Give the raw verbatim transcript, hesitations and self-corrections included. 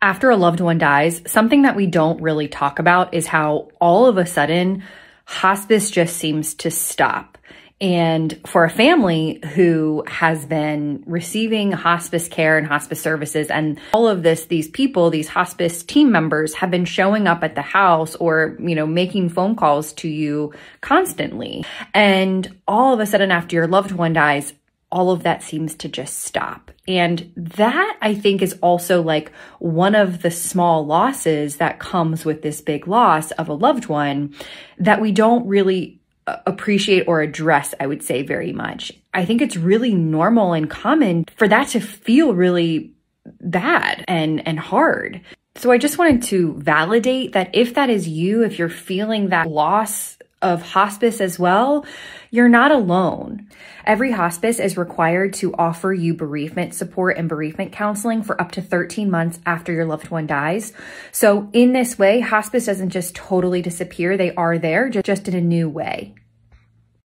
after a loved one dies, something that we don't really talk about is how all of a sudden hospice just seems to stop. And for a family who has been receiving hospice care and hospice services and all of this, these people, these hospice team members have been showing up at the house or, you know, making phone calls to you constantly. And all of a sudden after your loved one dies, all of that seems to just stop. And that, I think, is also like one of the small losses that comes with this big loss of a loved one that we don't really appreciate or address, I would say, very much. I think it's really normal and common for that to feel really bad and, and hard. So I just wanted to validate that if that is you, if you're feeling that loss of hospice as well, you're not alone. Every hospice is required to offer you bereavement support and bereavement counseling for up to thirteen months after your loved one dies. So in this way, hospice doesn't just totally disappear. They are there, just in a new way.